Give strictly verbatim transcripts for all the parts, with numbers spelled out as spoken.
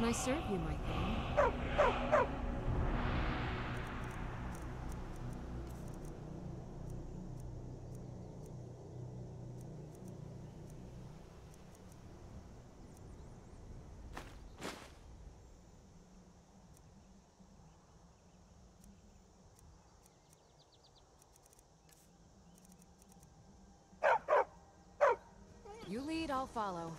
can I serve you, my queen? You lead, I'll follow.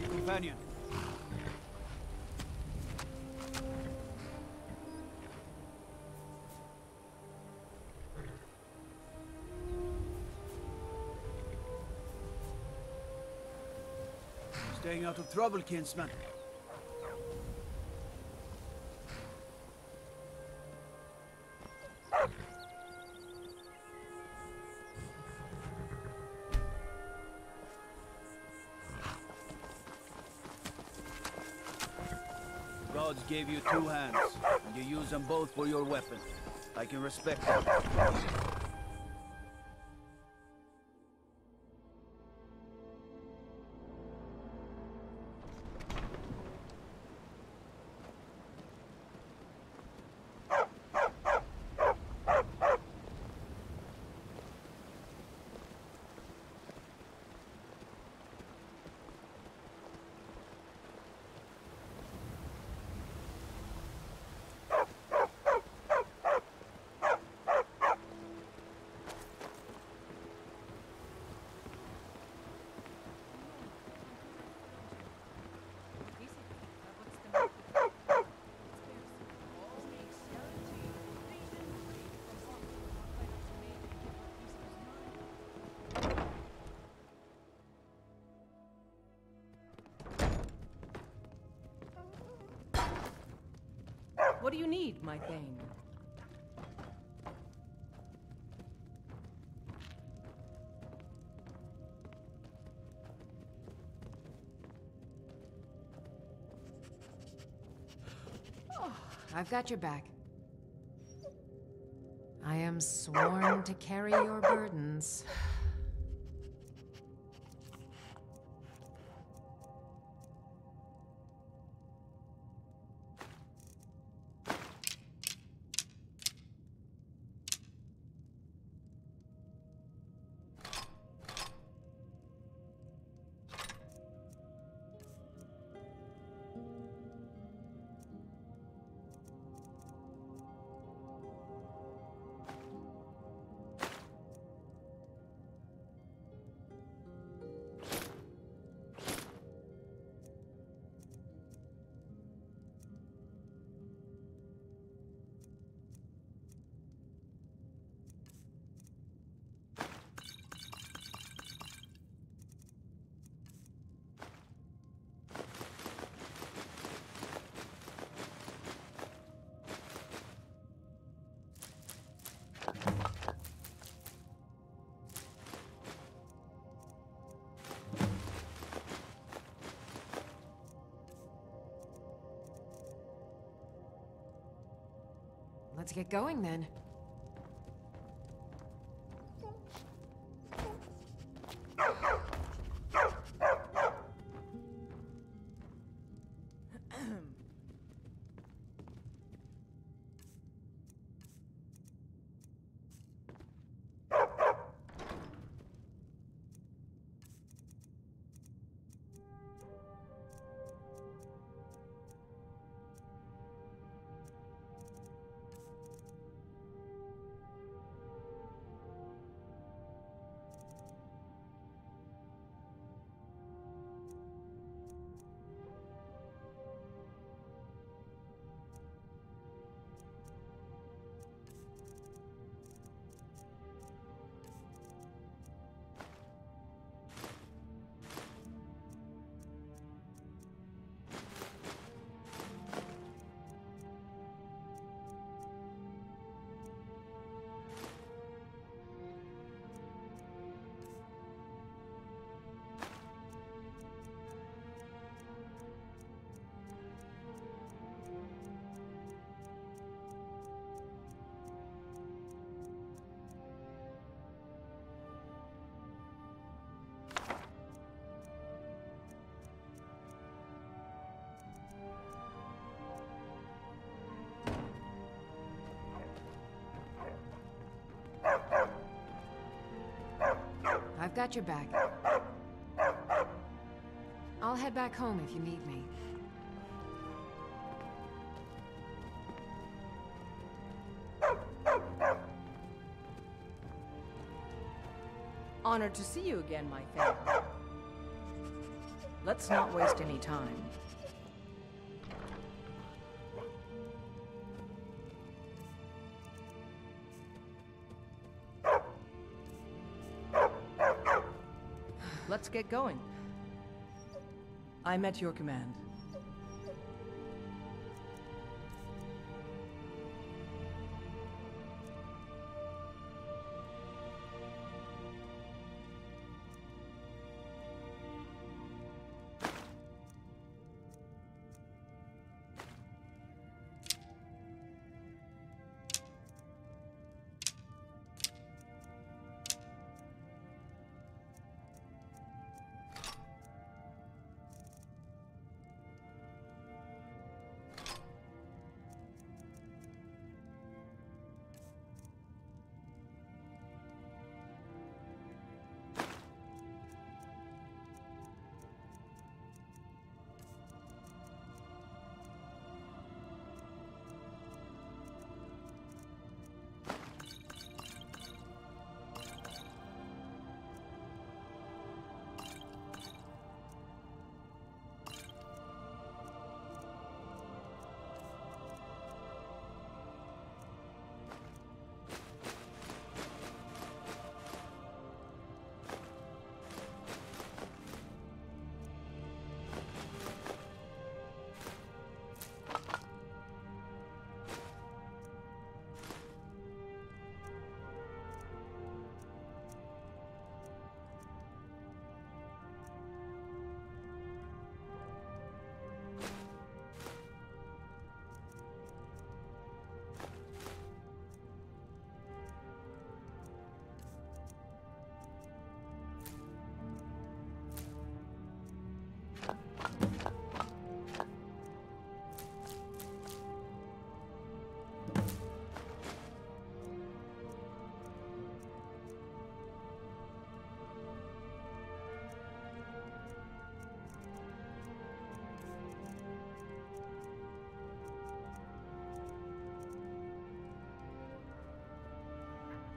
brave companion. Staying out of trouble, kinsman. Gave you two hands, and you use them both for your weapon. I can respect that. What do you need, my Thane? Oh, I've got your back. I am sworn to carry your burdens. Let's get going then. I've got your back. I'll head back home if you need me. Honored to see you again, my Thane. Let's not waste any time. Let's get going. I'm at your command.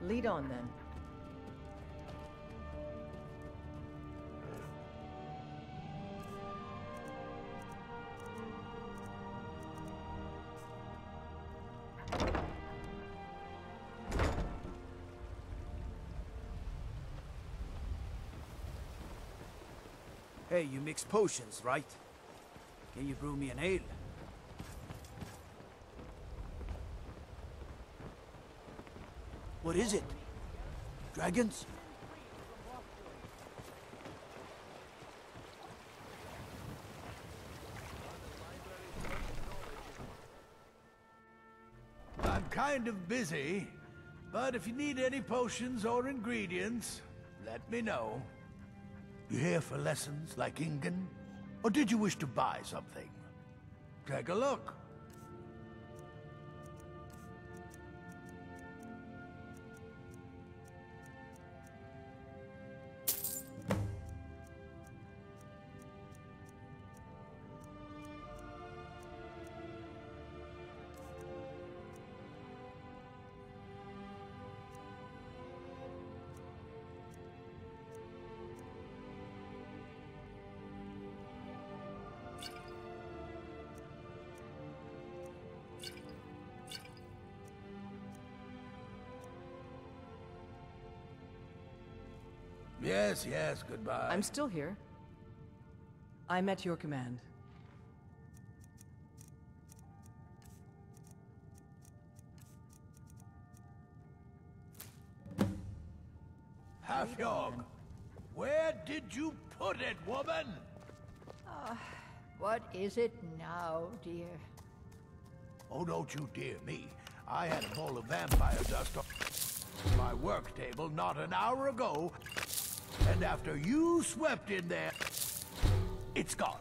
Lead on, then. Hey, you mix potions, right? Can you brew me an ale? What is it? Dragons? I'm kind of busy, but if you need any potions or ingredients, let me know. You here for lessons like Ingen? Or did you wish to buy something? Take a look. Yes, yes, goodbye. I'm still here. I'm at your command. Halfjorg, where did you put it, woman? Uh, what is it now, dear? Oh, don't you dear me. I had a bowl of vampire dust on my work table not an hour ago. And after you swept in there, it's gone.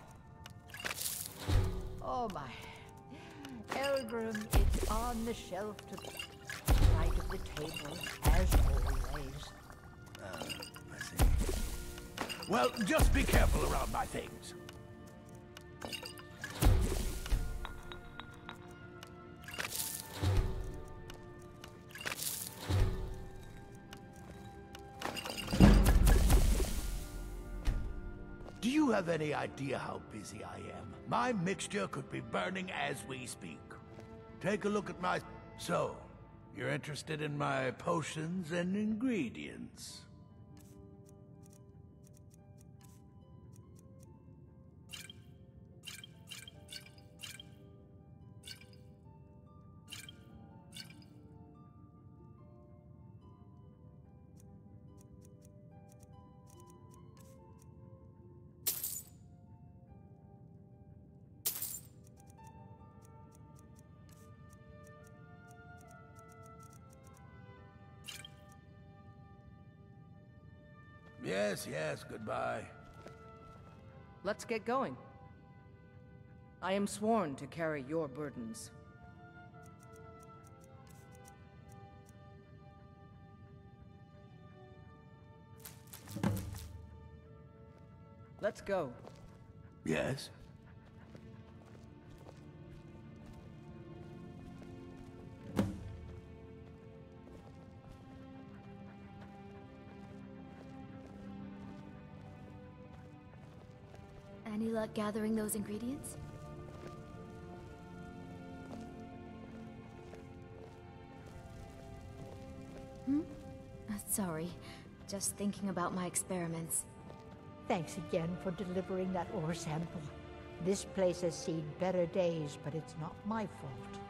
Oh my. Elgrim, it's on the shelf to the right of the table, as always. Uh, I see. Well, just be careful around my things. Do you you have any idea how busy I am? My mixture could be burning as we speak. Take a look at my... So, you're interested in my potions and ingredients? Yes, yes, goodbye. Let's get going. I am sworn to carry your burdens. Let's go. Yes? Any luck gathering those ingredients? Hmm? Uh, sorry, just thinking about my experiments. Thanks again for delivering that ore sample. This place has seen better days, but it's not my fault.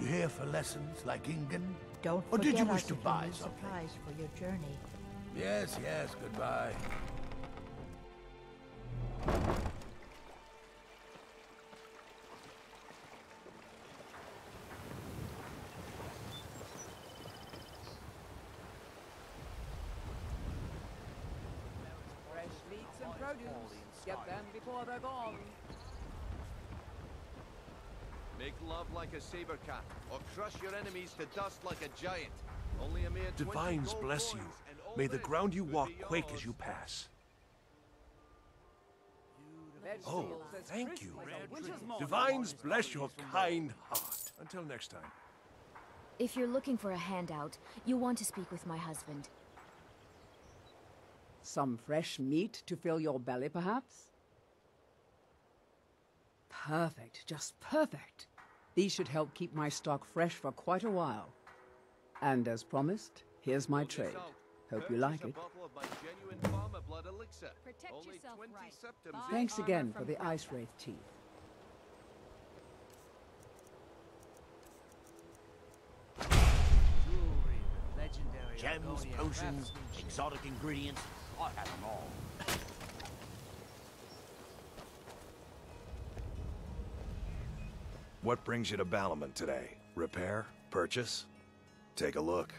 You here for lessons like Ingen? Don't forget, or did you wish to buy something? Supplies for your journey. Yes, yes, goodbye. Fresh meats and produce. Get them before they're gone. Make love like a saber cat, or crush your enemies to dust like a giant. Only a mere Divines bless you. May the ground you walk quake as you pass. Oh, thank you. Divines bless your kind heart. Until next time. If you're looking for a handout, you want to speak with my husband. Some fresh meat to fill your belly, perhaps? Perfect, just perfect. These should help keep my stock fresh for quite a while. And as promised, here's my trade. Hope you like it. Thanks again for the Ice Wraith Teeth. Gems, potions, exotic ingredients, I have them all. What brings you to Balaman today? Repair? Purchase? Take a look.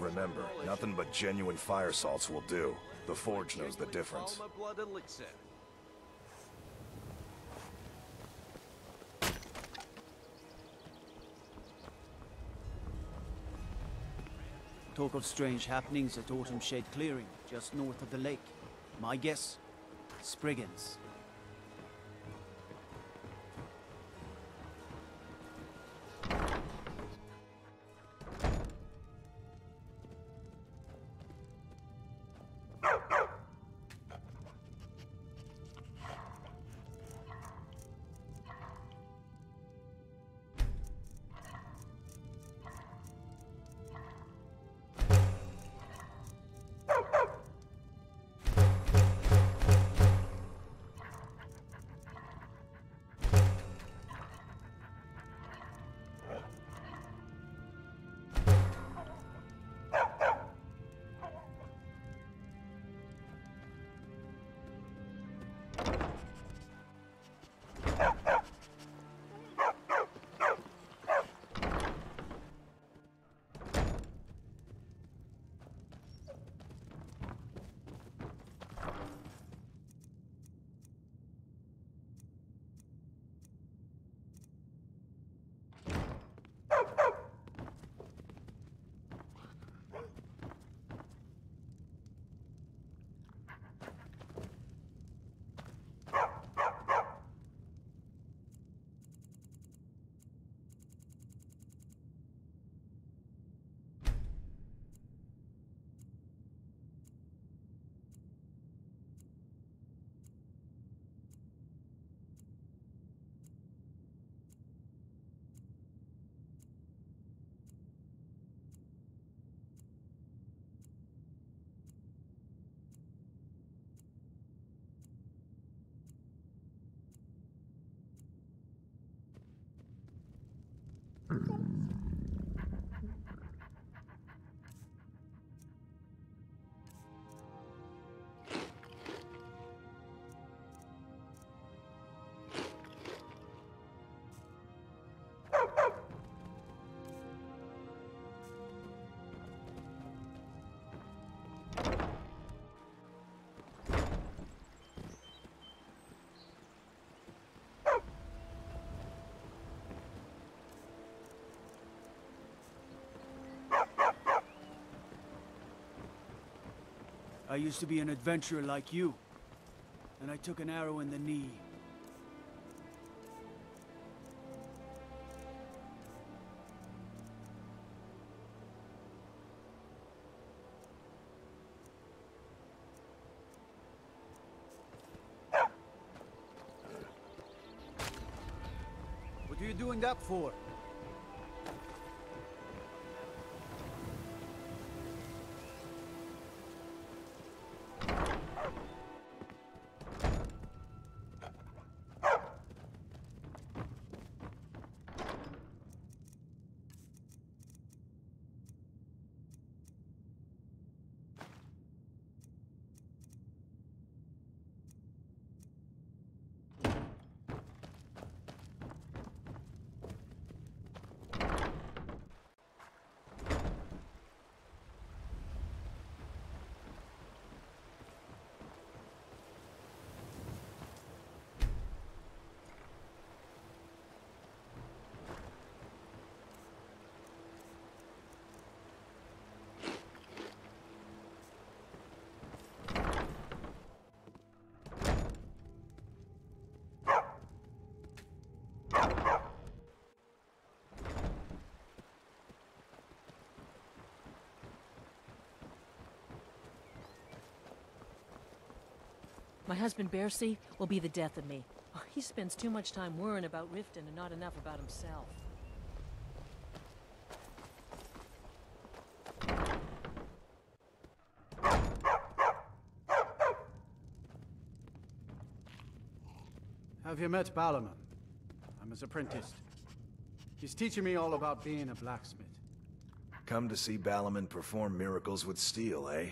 Remember, nothing but genuine fire salts will do. The Forge knows the difference. Talk of strange happenings at Autumn Shade Clearing, just north of the lake. My guess? Spriggans. I used to be an adventurer like you, and I took an arrow in the knee. What are you doing that for? My husband, Bercy, will be the death of me. He spends too much time worrying about Riften and not enough about himself. Have you met Balaman? I'm his apprentice. He's teaching me all about being a blacksmith. Come to see Balaman perform miracles with steel, eh?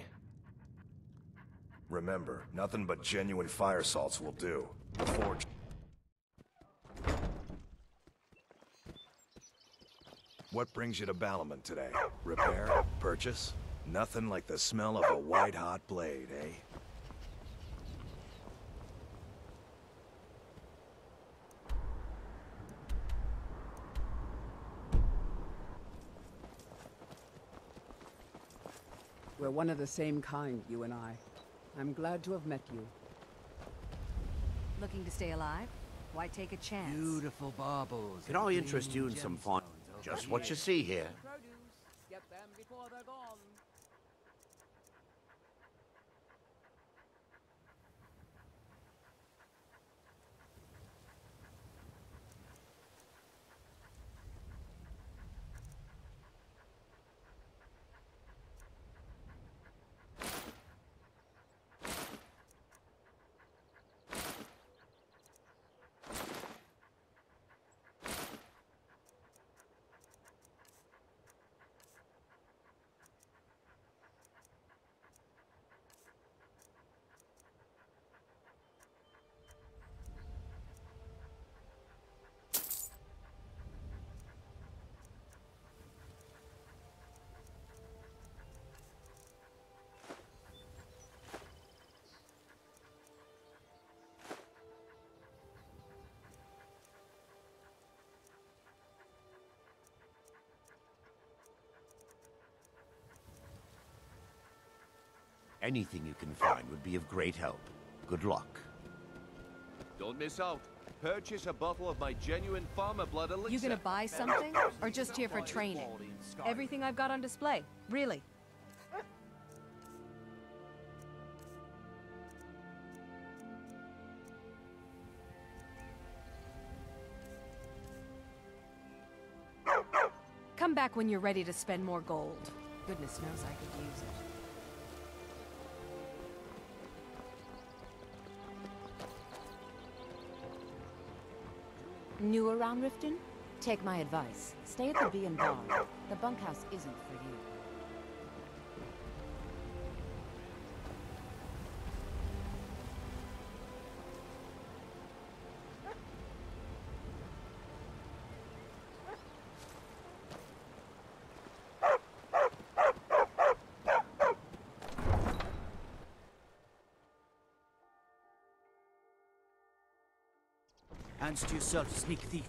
Remember, nothing but genuine fire salts will do. The forge. What brings you to Balaman today? Repair? Purchase? Nothing like the smell of a white-hot blade, eh? We're one of the same kind, you and I. I'm glad to have met you. Looking to stay alive? Why take a chance? Beautiful baubles. Can I interest you in some fine? Just what you see here. Get them before they're gone. Anything you can find would be of great help. Good luck. Don't miss out. Purchase a bottle of my genuine farmer blood elixir. You gonna buy something? Or just here for training? Everything I've got on display, really. Come back when you're ready to spend more gold. Goodness knows I could use it. New around Riften? Take my advice. Stay at the B and Barn. The bunkhouse isn't for you. Hands to yourself, sneak thief.